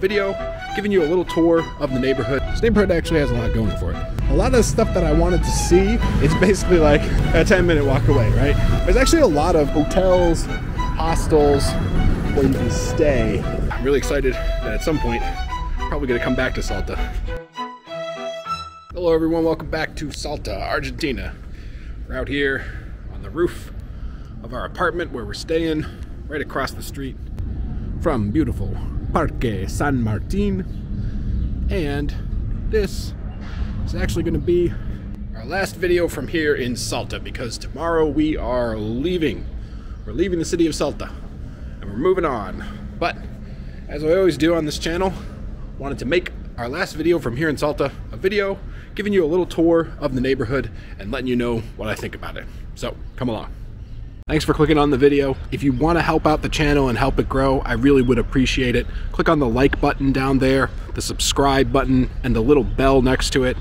video, giving you a little tour of the neighborhood. This neighborhood actually has a lot going for it. A lot of the stuff that I wanted to see, it's basically like a 10-minute walk away, right? There's actually a lot of hotels, hostels, where you can stay. I'm really excited that at some point, I'm probably gonna come back to Salta. Hello everyone, welcome back to Salta, Argentina. We're out here on the roof of our apartment where we're staying, right across the street from beautiful Parque San Martin. And this is actually gonna be our last video from here in Salta, because tomorrow we are leaving. We're leaving the city of Salta and we're moving on. But as I always do on this channel, wanted to make our last video from here in Salta a video giving you a little tour of the neighborhood and letting you know what I think about it. So come along. Thanks for clicking on the video. If you want to help out the channel and help it grow, I really would appreciate it. Click on the like button down there, the subscribe button, and the little bell next to it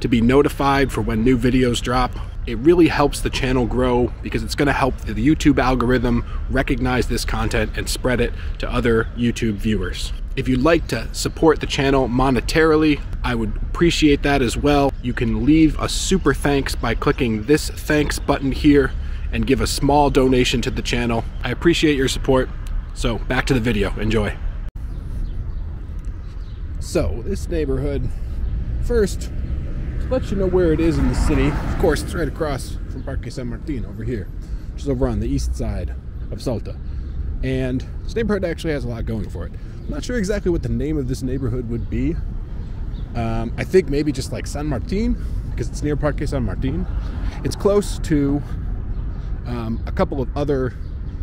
to be notified for when new videos drop. It really helps the channel grow because it's going to help the YouTube algorithm recognize this content and spread it to other YouTube viewers. If you'd like to support the channel monetarily, I would appreciate that as well. You can leave a super thanks by clicking this thanks button here and give a small donation to the channel. I appreciate your support. So back to the video, enjoy. So this neighborhood, first, to let you know where it is in the city, of course it's right across from Parque San Martin over here, which is over on the east side of Salta. And this neighborhood actually has a lot going for it. I'm not sure exactly what the name of this neighborhood would be. I think maybe just like San Martin, because it's near Parque San Martin. It's close to a couple of other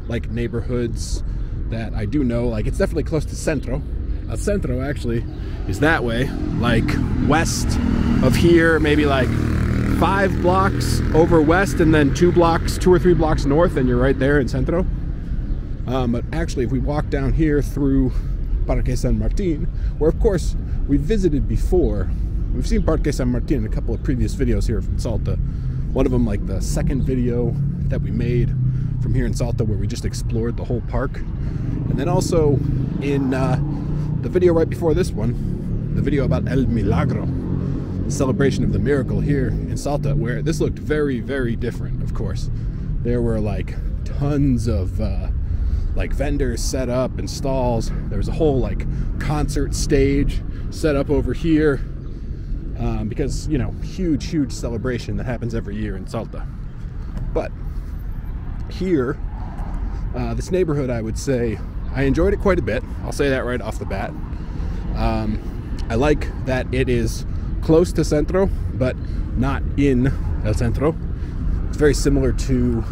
like neighborhoods that I do know. Like it's definitely close to Centro. El Centro actually is that way, like west of here, maybe like 5 blocks over west and then 2 or 3 blocks north and you're right there in Centro. But actually if we walk down here through Parque San Martin, where of course we visited before, we've seen Parque San Martin in a couple of previous videos here from Salta. One of them like the second video that we made from here in Salta where we just explored the whole park. And then also in the video right before this one, the video about El Milagro, the celebration of the miracle here in Salta, where this looked very, very different, of course. There were like tons of like vendors set up and stalls. There was a whole like concert stage set up over here. Because, you know, huge, huge celebration that happens every year in Salta. But here, this neighborhood, I would say, I enjoyed it quite a bit. I'll say that right off the bat. I like that it is close to Centro, but not in El Centro. It's very similar to,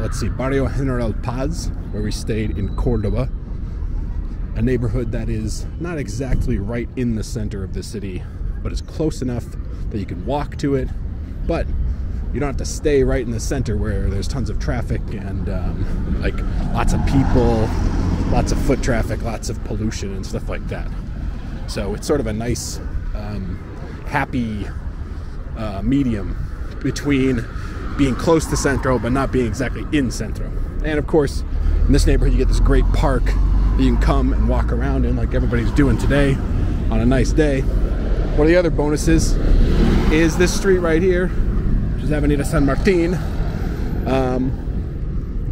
let's see, Barrio General Paz, where we stayed in Cordoba. A neighborhood that is not exactly right in the center of the city, but it's close enough that you can walk to it, but you don't have to stay right in the center where there's tons of traffic and like lots of people, lots of foot traffic, lots of pollution and stuff like that. So it's sort of a nice, happy medium between being close to Centro but not being exactly in Centro. And of course, in this neighborhood you get this great park you can come and walk around in like everybody's doing today on a nice day. One of the other bonuses is this street right here, which is Avenida San Martin,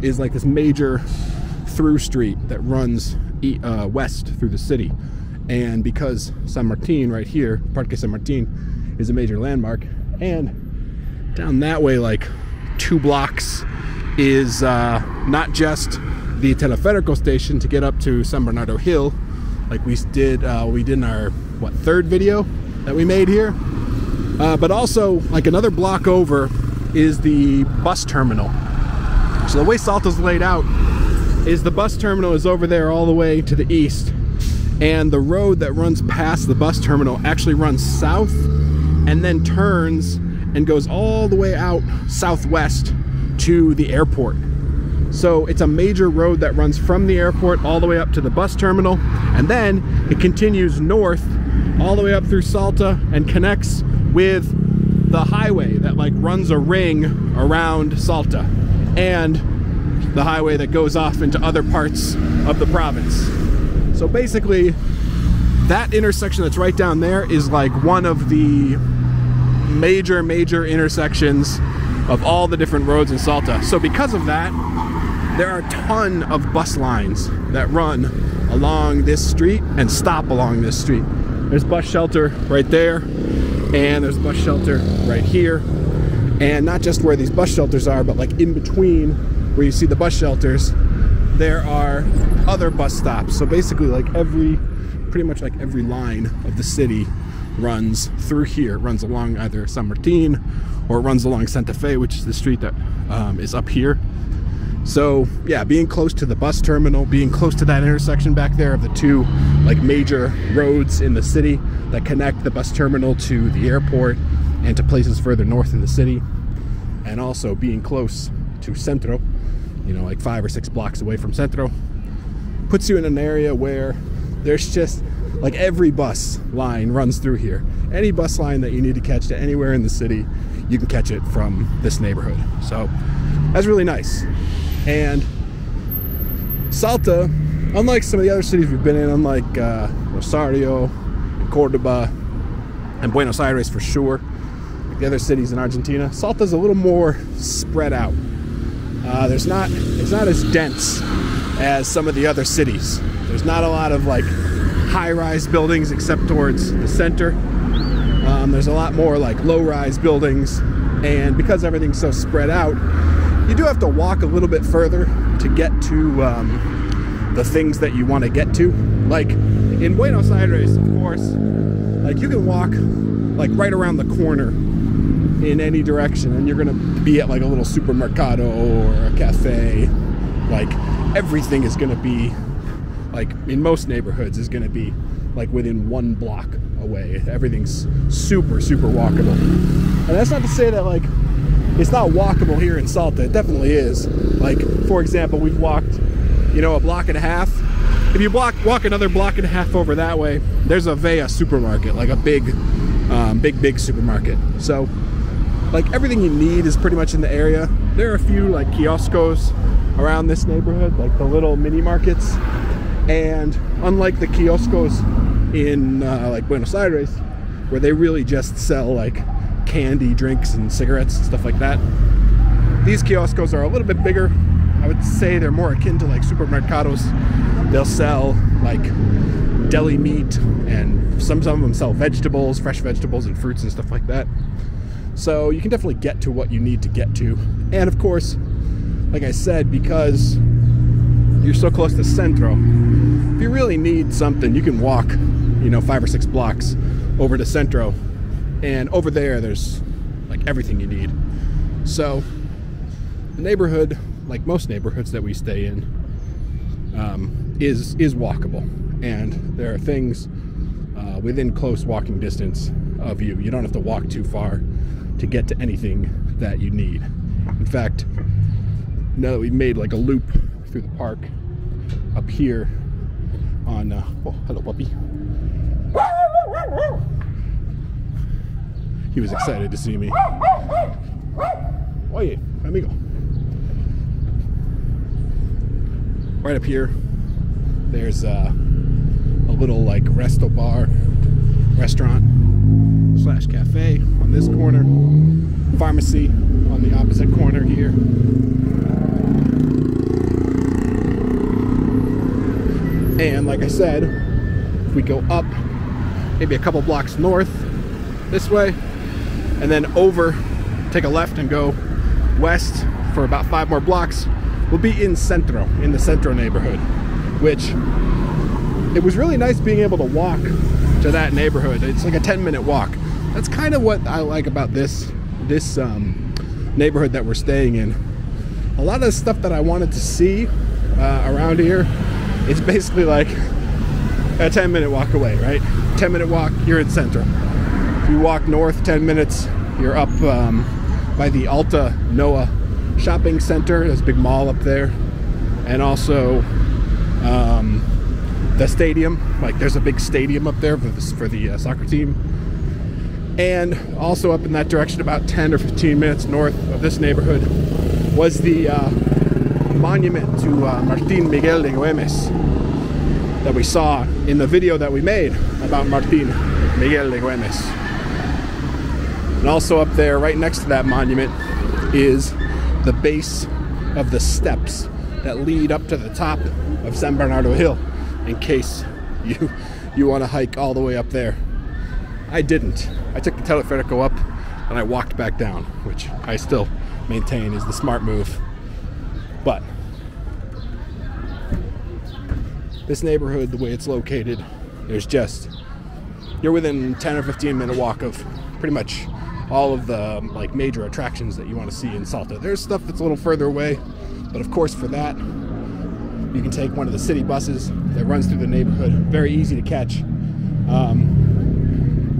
is like this major through street that runs west through the city. And because San Martin right here, Parque San Martin, is a major landmark, and down that way like 2 blocks is not just the Teleférico station to get up to San Bernardo Hill, like we did in our, what, 3rd video that we made here, but also like another block over is the bus terminal. So the way Salta's laid out is the bus terminal is over there all the way to the east, and the road that runs past the bus terminal actually runs south and then turns and goes all the way out southwest to the airport. So it's a major road that runs from the airport all the way up to the bus terminal, and then it continues north all the way up through Salta and connects with the highway that like runs a ring around Salta and the highway that goes off into other parts of the province. So basically, that intersection that's right down there is like one of the major intersections of all the different roads in Salta. So because of that, there are a ton of bus lines that run along this street and stop along this street. There's bus shelter right there, and there's bus shelter right here. And not just where these bus shelters are, but like in between where you see the bus shelters, there are other bus stops. So basically like pretty much every line of the city runs through here, runs along either San Martin or runs along Santa Fe, which is the street that is up here. So yeah, being close to the bus terminal, being close to that intersection back there of the two like major roads in the city that connect the bus terminal to the airport and to places further north in the city, and also being close to Centro, you know, like 5 or 6 blocks away from Centro, puts you in an area where there's just like every bus line runs through here. Any bus line that you need to catch to anywhere in the city, you can catch it from this neighborhood. So that's really nice. And Salta, unlike some of the other cities we've been in, unlike Rosario, and Cordoba, and Buenos Aires for sure, like the other cities in Argentina, Salta's a little more spread out. It's not as dense as some of the other cities. There's not a lot of like high-rise buildings except towards the center. There's a lot more like low-rise buildings, and because everything's so spread out, you do have to walk a little bit further to get to the things that you want to get to. Like in Buenos Aires, of course, like you can walk like right around the corner in any direction and you're gonna be at like a little supermercado or a cafe. Like everything is gonna be like, in most neighborhoods, is gonna be like within 1 block away. Everything's super walkable. And that's not to say that like it's not walkable here in Salta. It definitely is. Like, for example, we've walked, you know, a block and a half. If you walk another block and a half over that way, there's a Vea supermarket, like a big supermarket. So, like, everything you need is pretty much in the area. There are a few, like, kioscos around this neighborhood, like the little mini markets. And unlike the kioscos in, like, Buenos Aires, where they really just sell, like, candy, drinks, and cigarettes and stuff like that, these kioscos are a little bit bigger. I would say they're more akin to like supermercados. They'll sell like deli meat, and some of them sell vegetables, fresh vegetables and fruits and stuff like that. So you can definitely get to what you need to get to. And of course, like I said, because you're so close to Centro, if you really need something, you can walk, you know, 5 or 6 blocks over to Centro. And over there, there's like everything you need. So the neighborhood, like most neighborhoods that we stay in, is walkable. And there are things within close walking distance of you. You don't have to walk too far to get to anything that you need. In fact, now that we've made like a loop through the park up here on, oh, hello puppy. He was excited to see me. Oye, amigo. Right up here, there's a little like resto bar, restaurant/cafe on this corner, pharmacy on the opposite corner here. And like I said, if we go up maybe a couple blocks north this way, and then over, take a left and go west for about 5 more blocks, we'll be in Centro, in the Centro neighborhood, which, it was really nice being able to walk to that neighborhood. It's like a 10-minute walk. That's kind of what I like about this neighborhood that we're staying in. A lot of the stuff that I wanted to see around here, it's basically like a 10-minute walk away, right? 10-minute walk, you're in Centro. If you walk north 10 minutes, you're up by the Alta Noah shopping center. There's a big mall up there. And also the stadium. Like there's a big stadium up there for the soccer team. And also up in that direction about 10 or 15 minutes north of this neighborhood was the monument to Martin Miguel de Güemes. that we saw in the video that we made about Martin Miguel de Güemes. And also up there, right next to that monument, is the base of the steps that lead up to the top of San Bernardo Hill, in case you want to hike all the way up there. I didn't. I took the teleferico up and I walked back down, which I still maintain is the smart move. But this neighborhood, the way it's located, there's just, you're within 10 or 15 minute walk of pretty much all of the like major attractions that you want to see in Salta. There's stuff that's a little further away, but of course for that, you can take one of the city buses that runs through the neighborhood, very easy to catch.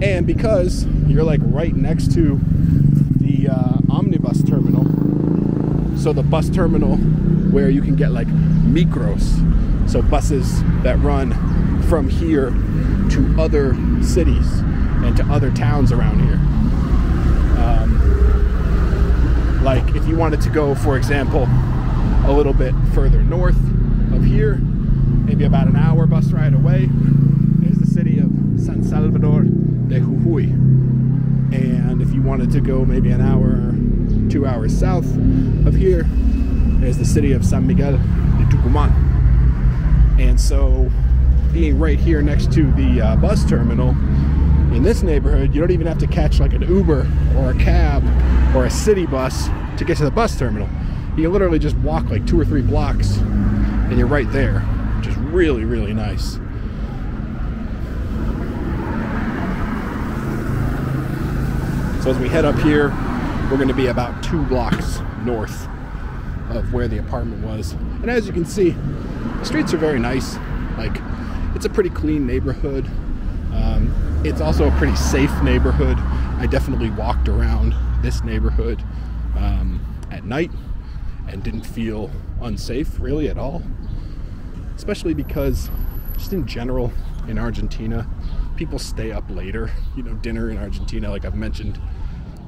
And because you're like right next to the omnibus terminal, so the bus terminal where you can get like micros, so buses that run from here to other cities and to other towns around here. Like if you wanted to go, for example, a little bit further north of here, maybe about an hour bus ride away, is the city of San Salvador de Jujuy. And if you wanted to go maybe an hour, 2 hours south of here, is the city of San Miguel de Tucumán. And so being right here next to the bus terminal in this neighborhood, you don't even have to catch like an Uber or a cab or a city bus to get to the bus terminal. You can literally just walk like 2 or 3 blocks and you're right there, which is really, really nice. So as we head up here, we're going to be about 2 blocks north of where the apartment was. And as you can see, the streets are very nice. Like, it's a pretty clean neighborhood. It's also a pretty safe neighborhood. I definitely walked around this neighborhood at night and didn't feel unsafe really at all. Especially because just in general in Argentina, people stay up later. You know, dinner in Argentina, like I've mentioned,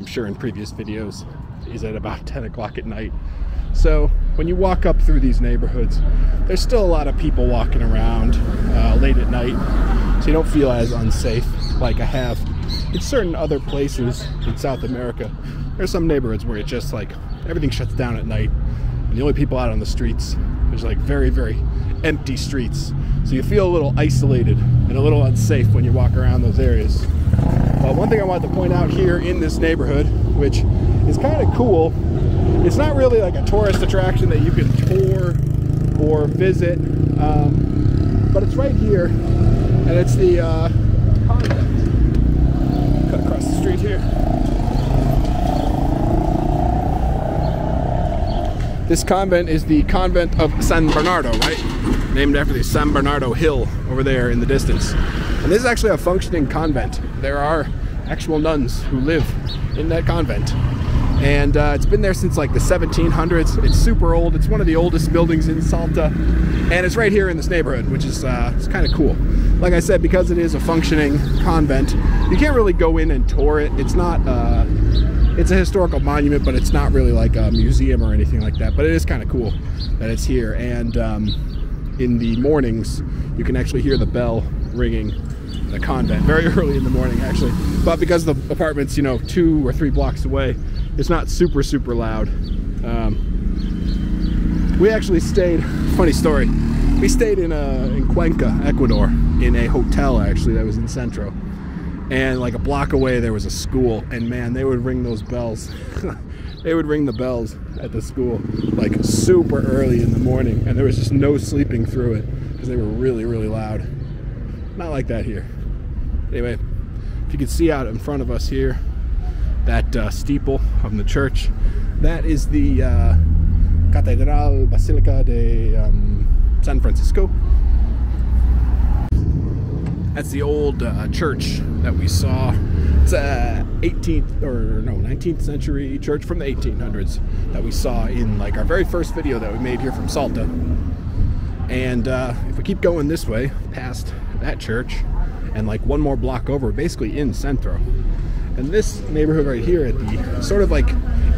I'm sure in previous videos, is at about 10 o'clock at night. So when you walk up through these neighborhoods, there's still a lot of people walking around late at night, so you don't feel as unsafe like I have in certain other places in South America. There's some neighborhoods where it just like everything shuts down at night and the only people out on the streets, there's like very, very empty streets. So you feel a little isolated and a little unsafe when you walk around those areas. But one thing I wanted to point out here in this neighborhood, which is kind of cool, it's not really like a tourist attraction that you can tour or visit, but it's right here, and it's the Convent. Cut across the street here. This convent is the Convent of San Bernardo, right? Named after the San Bernardo Hill over there in the distance. And this is actually a functioning convent. There are actual nuns who live in that convent. And it's been there since like the 1700s. It's super old. It's one of the oldest buildings in Salta, and it's right here in this neighborhood, which is it's kind of cool. Like I said, because it is a functioning convent, you can't really go in and tour it. It's not it's a historical monument, but it's not really like a museum or anything like that. But it is kind of cool that it's here. And in the mornings, you can actually hear the bell ringing the convent very early in the morning, actually. But because the apartment's, you know, 2 or 3 blocks away, it's not super, super loud. We actually stayed, funny story, we stayed in Cuenca, Ecuador, in a hotel actually that was in Centro. And like a block away there was a school, and man, they would ring those bells. They would ring the bells at the school like super early in the morning, and there was just no sleeping through it because they were really, really loud. Not like that here. Anyway, if you can see out in front of us here, that steeple of the church, that is the Catedral Basilica de San Francisco. That's the old church that we saw. It's a 19th century church from the 1800s that we saw in like our very first video that we made here from Salta. And if we keep going this way past that church and like one more block over, we're basically in Centro. And this neighborhood right here, at the sort of like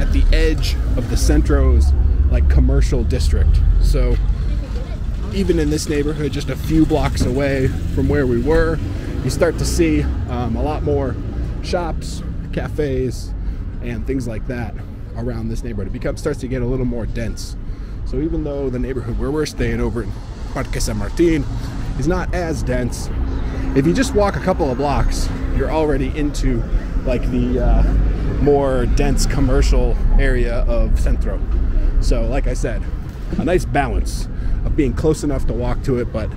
at the edge of the Centro's like commercial district. So even in this neighborhood, just a few blocks away from where we were, you start to see a lot more shops, cafes, and things like that around this neighborhood. It starts to get a little more dense. So even though the neighborhood where we're staying over in Parque San Martin is not as dense, if you just walk a couple of blocks, you're already into like the more dense commercial area of Centro. So like I said, a nice balance of being close enough to walk to it, but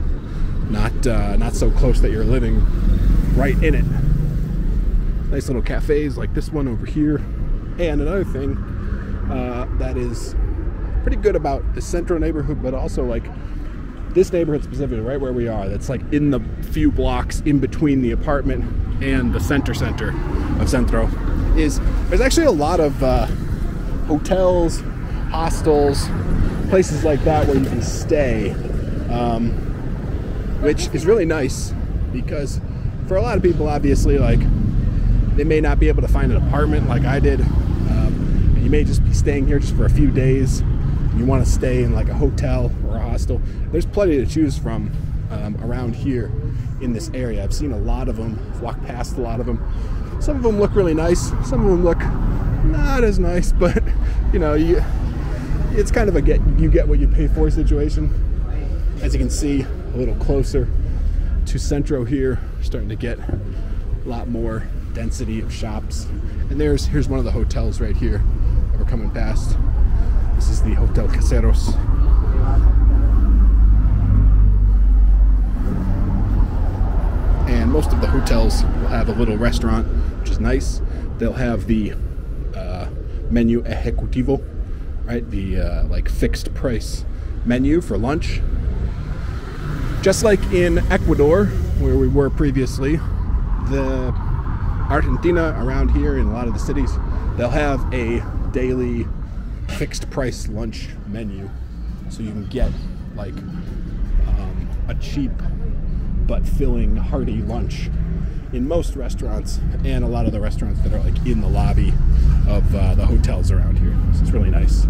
not so close that you're living right in it. Nice little cafes like this one over here. And another thing that is pretty good about the Centro neighborhood, but also like this neighborhood specifically, right where we are, that's like in the few blocks in between the apartment and the center of Centro, is there's actually a lot of hotels, hostels, places like that where you can stay, which is really nice, because for a lot of people, obviously, like they may not be able to find an apartment like I did. And you may just be staying here just for a few days. You want to stay in like a hotel or a hostel. There's plenty to choose from around here in this area. I've seen a lot of them, I've walked past a lot of them. Some of them look really nice, some of them look not as nice, but you know, it's kind of a you get what you pay for situation. As you can see, a little closer to Centro here, starting to get a lot more density of shops. And here's one of the hotels right here that we're coming past. This is the Hotel Caseros. And most of the hotels will have a little restaurant, which is nice. They'll have the menu ejecutivo, right? The like fixed price menu for lunch. Just like in Ecuador, where we were previously, the Argentina around here in a lot of the cities, they'll have a daily fixed price lunch menu, so you can get like a cheap but filling hearty lunch in most restaurants, and a lot of the restaurants that are like in the lobby of the hotels around here. So it's really nice.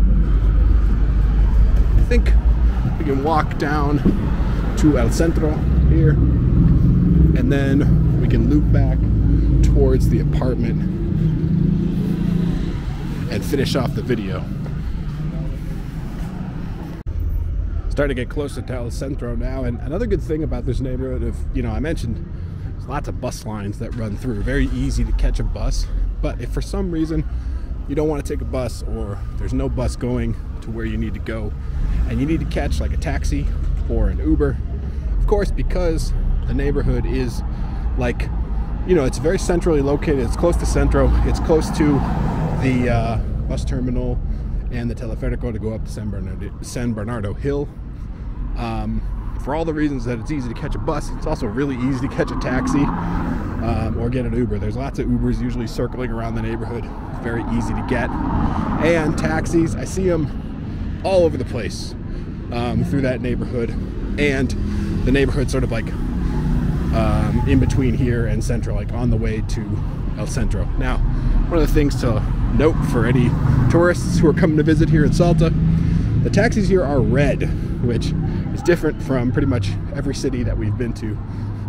I think we can walk down to El Centro here, and then we can loop back towards the apartment and finish off the video. Starting to get closer to El Centro now, and another good thing about this neighborhood, if you know, I mentioned there's lots of bus lines that run through. Very easy to catch a bus, but if for some reason you don't want to take a bus, or there's no bus going to where you need to go, and you need to catch like a taxi or an Uber, of course, because the neighborhood is like, you know, it's very centrally located. It's close to Centro, it's close to the bus terminal and the Teleférico to go up to San Bernardo Hill. For all the reasons that it's easy to catch a bus, it's also really easy to catch a taxi or get an Uber. There's lots of Ubers usually circling around the neighborhood. It's very easy to get. And taxis, I see them all over the place through that neighborhood, and the neighborhood sort of like in between here and Centro, like on the way to El Centro. Now, one of the things to note for any tourists who are coming to visit here in Salta, the taxis here are red, which is different from pretty much every city that we've been to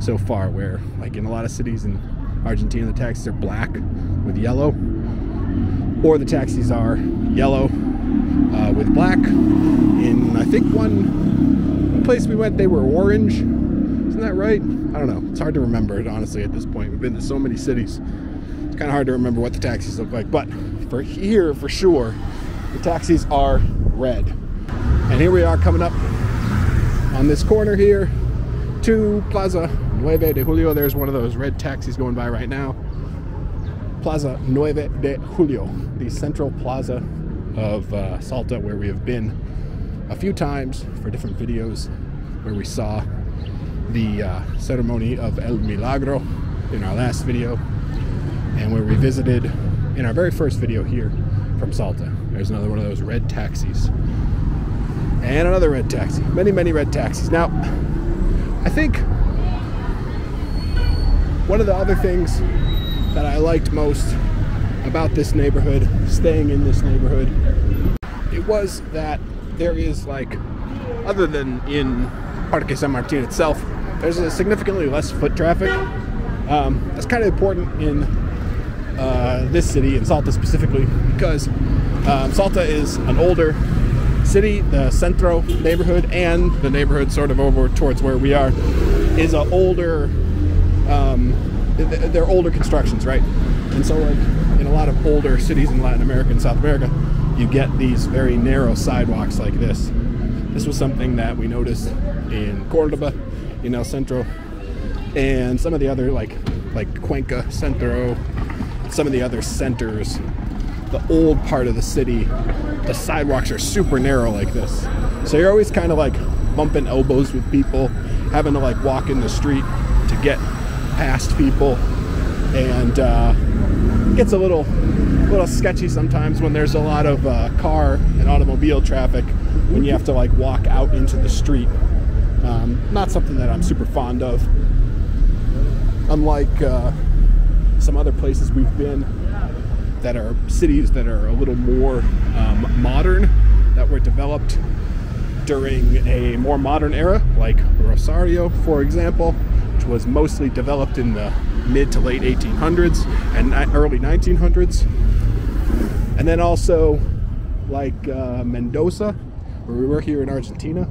so far, where like in a lot of cities in Argentina, the taxis are black with yellow, or the taxis are yellow with black. In I think one place we went, they were orange. Isn't that right? I don't know, it's hard to remember it honestly at this point. We've been to so many cities, it's kind of hard to remember what the taxis look like, but for here, for sure, the taxis are red. And here we are coming up on this corner here to Plaza Nueve de Julio. There's one of those red taxis going by right now. Plaza Nueve de Julio, the central plaza of Salta, where we have been a few times for different videos, where we saw the ceremony of El Milagro in our last video, and where we visited in our very first video here from Salta. There's another one of those red taxis, and another red taxi. Many red taxis. Now, I think one of the other things that I liked most about this neighborhood, staying in this neighborhood, it was that there is, like, other than in Parque San Martin itself, there's a significantly less foot traffic. That's kind of important in this city, in Salta specifically, because Salta is an older city. The Centro neighborhood and the neighborhood sort of over towards where we are is an older, they're older constructions, right? And so like in a lot of older cities in Latin America and South America, you get these very narrow sidewalks like this. This was something that we noticed in Cordoba, in El Centro, and some of the other like Cuenca, Centro, some of the other centers. The old part of the city, the sidewalks are super narrow like this. So you're always kind of like bumping elbows with people, having to like walk in the street to get past people, and it gets a little sketchy sometimes when there's a lot of car and automobile traffic, when you have to like walk out into the street. Not something that I'm super fond of. Unlike some other places we've been that are cities that are a little more modern, that were developed during a more modern era, like Rosario, for example, which was mostly developed in the mid to late 1800s and early 1900s. And then also like Mendoza, where we were here in Argentina,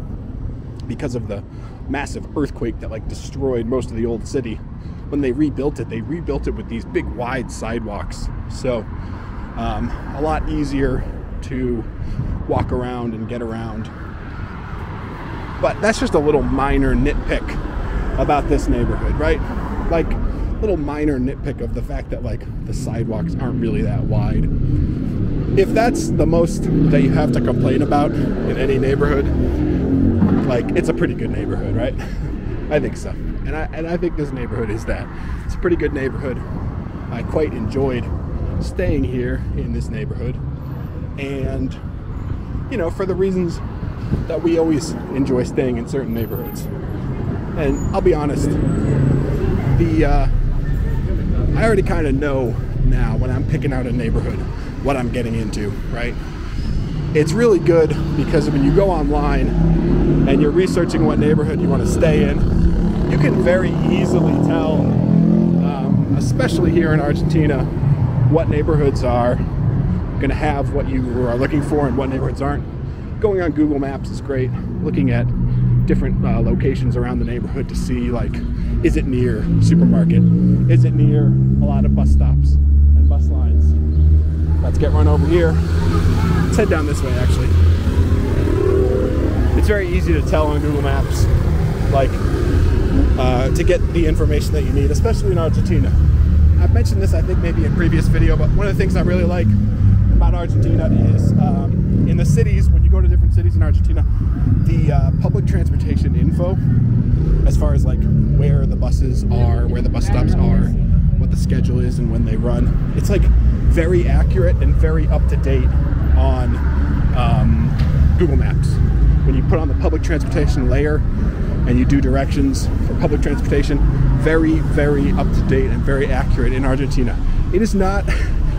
because of the massive earthquake that like destroyed most of the old city. When they rebuilt it with these big wide sidewalks. So a lot easier to walk around and get around. But that's just a little minor nitpick about this neighborhood, right? Like little minor nitpick of the fact that like the sidewalks aren't really that wide. If that's the most that you have to complain about in any neighborhood, like it's a pretty good neighborhood, right? I think so. And I think this neighborhood is that. It's a pretty good neighborhood. I quite enjoyed staying here in this neighborhood. And, you know, for the reasons that we always enjoy staying in certain neighborhoods. And I'll be honest, I already kind of know now when I'm picking out a neighborhood what I'm getting into, right? It's really good because when you go online and you're researching what neighborhood you want to stay in, you can very easily tell, especially here in Argentina, what neighborhoods are going to have what you are looking for and what neighborhoods aren't. Going on Google Maps is great. Looking at different locations around the neighborhood to see, like, is it near supermarket? Is it near a lot of bus stops and bus lines? Let's get run over here. Let's head down this way, actually. It's very easy to tell on Google Maps, like, to get the information that you need, especially in Argentina. I've mentioned this, I think, maybe in a previous video, but one of the things I really like about Argentina is in the cities, when you go to different cities in Argentina, the public transportation info, as far as like where the buses are, where the bus stops are, what the schedule is and when they run, it's like very accurate and very up to date on Google Maps. When you put on the public transportation layer, and you do directions for public transportation, very, very up to date and very accurate in Argentina. It is not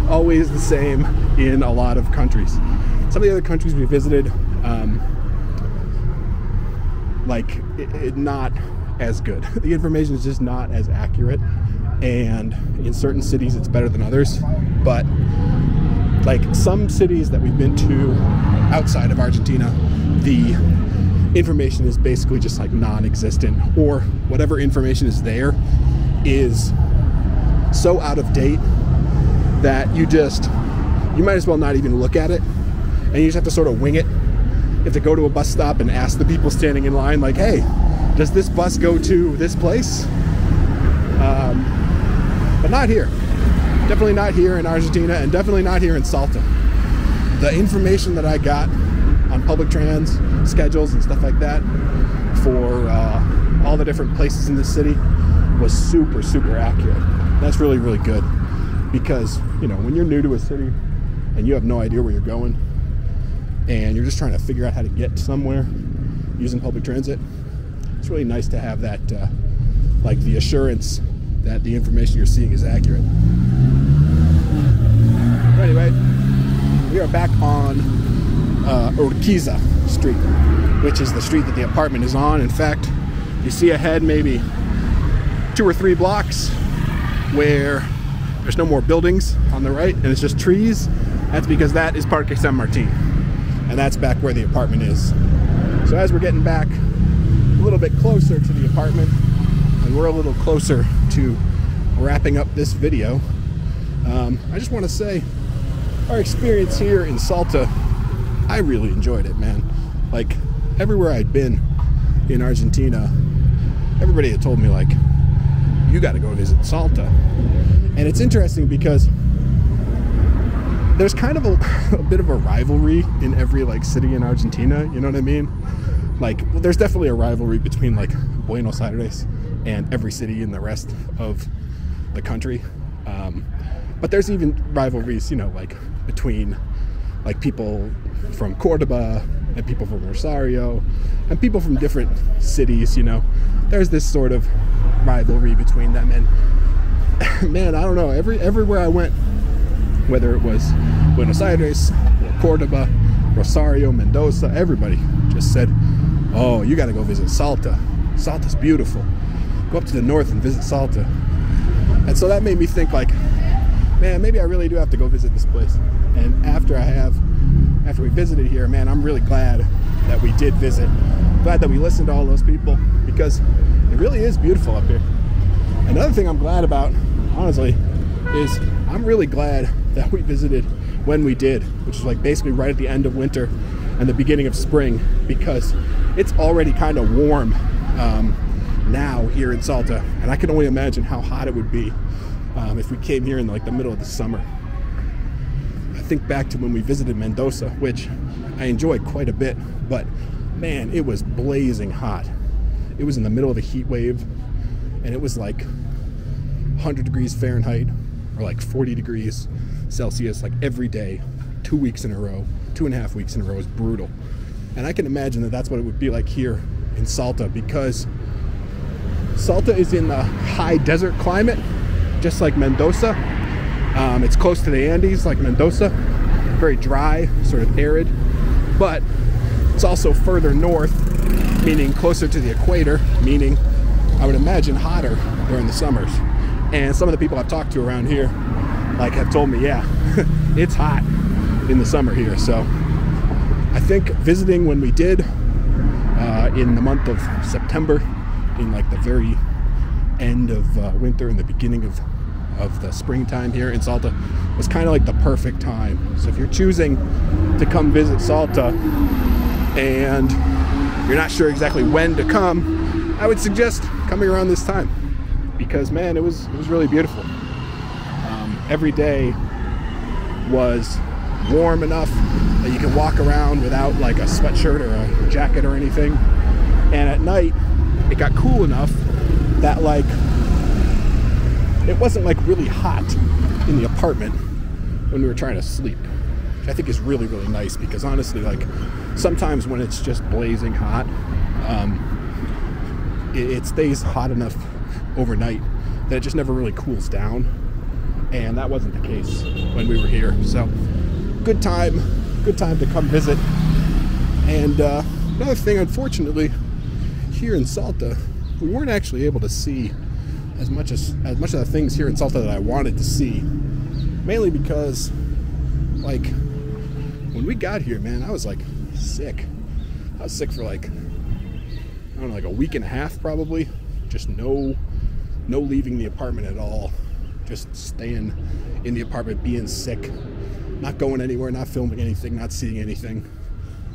always the same in a lot of countries. Some of the other countries we visited, like, it's not as good. The information is just not as accurate, and in certain cities it's better than others. But like some cities that we've been to outside of Argentina, the information is basically just like non-existent, or whatever information is there is so out of date that you might as well not even look at it, and you just have to sort of wing it. You have to go to a bus stop and ask the people standing in line, like, hey, does this bus go to this place? But not here. Definitely not here in Argentina, and definitely not here in Salta. The information that I got on public trans schedules and stuff like that for all the different places in this city was super, super accurate. That's really, really good, because, you know, when you're new to a city and you have no idea where you're going and you're just trying to figure out how to get somewhere using public transit, it's really nice to have that, like, the assurance that the information you're seeing is accurate. Anyway, we are back on Urquiza Street, which is the street that the apartment is on. In fact, you see ahead maybe 2 or 3 blocks where there's no more buildings on the right and it's just trees. That's because that is Parque San Martin, and that's back where the apartment is. So as we're getting back a little bit closer to the apartment, and we're a little closer to wrapping up this video, I just want to say our experience here in Salta, I really enjoyed it, man. Like, everywhere I'd been in Argentina, everybody had told me, like, you got to go visit Salta. And it's interesting because there's kind of a bit of a rivalry in every, like, city in Argentina, you know what I mean? Like, well, there's definitely a rivalry between, like, Buenos Aires and every city in the rest of the country. But there's even rivalries, you know, like, between, like, people from Cordoba and people from Rosario and people from different cities, you know. There's this sort of rivalry between them, and, man, I don't know, everywhere I went, whether it was Buenos Aires or Cordoba, Rosario, Mendoza, everybody just said, oh, you gotta go visit Salta. Salta's beautiful. Go up to the north and visit Salta. And so that made me think, like, man, maybe I really do have to go visit this place. And after we visited here, man, I'm really glad that we did visit. Glad that we listened to all those people, because it really is beautiful up here. Another thing I'm glad about, honestly, is I'm really glad that we visited when we did, which is, like, basically right at the end of winter and the beginning of spring, because it's already kind of warm now here in Salta, and I can only imagine how hot it would be if we came here in, like, the middle of the summer. I think back to when we visited Mendoza, which I enjoyed quite a bit, but, man, it was blazing hot. It was in the middle of a heat wave, and it was like 100 degrees Fahrenheit or like 40 degrees Celsius, like, every day, 2 weeks in a row, 2.5 weeks in a row. Is brutal. And I can imagine that that's what it would be like here in Salta, because Salta is in the high desert climate, just like Mendoza. It's close to the Andes, like Mendoza, very dry, sort of arid, but it's also further north, meaning closer to the equator, meaning I would imagine hotter during the summers. And some of the people I've talked to around here, like, have told me, yeah, it's hot in the summer here. So I think visiting when we did in the month of September, in, like, the very end of winter and the beginning of the springtime here in Salta, was kind of like the perfect time. So if you're choosing to come visit Salta and you're not sure exactly when to come, I would suggest coming around this time, because, man, it was really beautiful. Every day was warm enough that you can walk around without, like, a sweatshirt or a jacket or anything, and at night it got cool enough that, like, it wasn't, like, really hot in the apartment when we were trying to sleep, which I think is really, really nice, because, honestly, like, sometimes when it's just blazing hot, it stays hot enough overnight that it just never really cools down, and that wasn't the case when we were here. So good time to come visit. And another thing, unfortunately, here in Salta, we weren't actually able to see as much of the things here in Salta that I wanted to see, mainly because, like, when we got here, man, I was, like, sick. I was sick for, like, I don't know, like, a week and a half probably. Just no leaving the apartment at all, just staying in the apartment, being sick, not going anywhere, not filming anything, not seeing anything,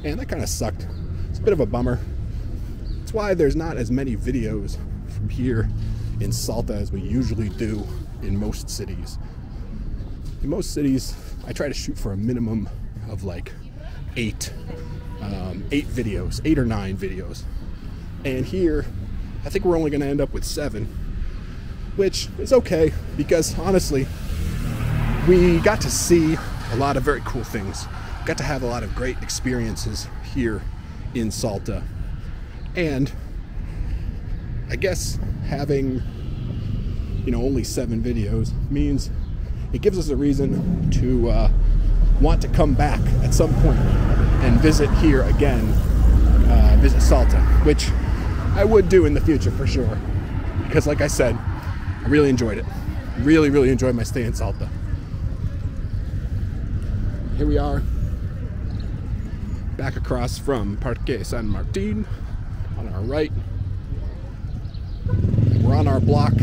and that kind of sucked. It's a bit of a bummer. That's why there's not as many videos from here in Salta as we usually do in most cities. In most cities, I try to shoot for a minimum of, like, eight or nine videos, and here I think we're only going to end up with 7, which is okay, because, honestly, we got to see a lot of very cool things, got to have a lot of great experiences here in Salta, and I guess having, you know, only 7 videos means it gives us a reason to want to come back at some point. and visit here again, visit Salta, which I would do in the future for sure, because like I said, I really enjoyed it. Really enjoyed my stay in Salta. Here we are, back across from Parque San Martin on our right. We're on our block.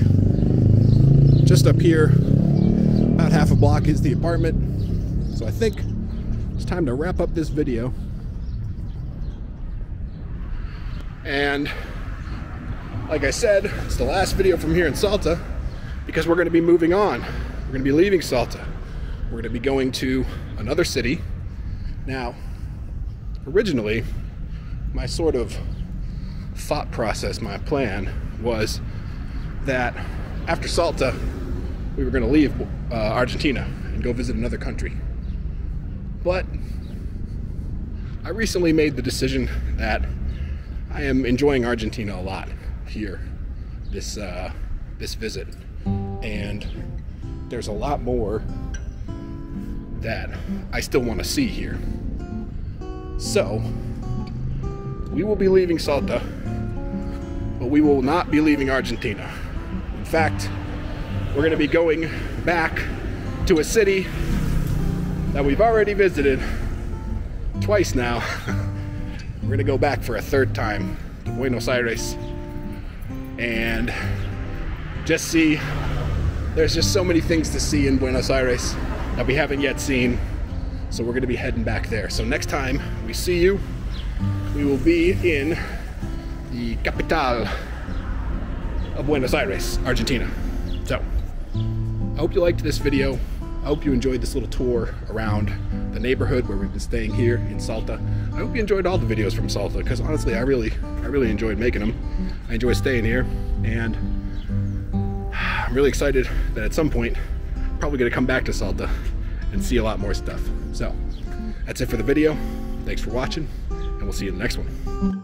Just up here, about half a block is the apartment. So I think it's time to wrap up this video. And like I said, it's the last video from here in Salta, because we're going to be moving on. We're going to be leaving Salta. We're going to be going to another city. Now, originally, my sort of thought process, my plan, was that after Salta, we were going to leave Argentina and go visit another country. But I recently made the decision that I am enjoying Argentina a lot here, this visit. And there's a lot more that I still want to see here. So we will be leaving Salta, but we will not be leaving Argentina. In fact, we're going to be going back to a city that we've already visited twice now. We're going to go back for a third time to Buenos Aires and just see. There's just so many things to see in Buenos Aires that we haven't yet seen, so we're going to be heading back there. So next time we see you, we will be in the capital of Buenos Aires, Argentina. So I hope you liked this video. I hope you enjoyed this little tour around the neighborhood where we've been staying here in Salta. I hope you enjoyed all the videos from Salta, because honestly, I really enjoyed making them. I enjoy staying here, and I'm really excited that at some point I'm probably going to come back to Salta and see a lot more stuff. So that's it for the video. Thanks for watching, and we'll see you in the next one.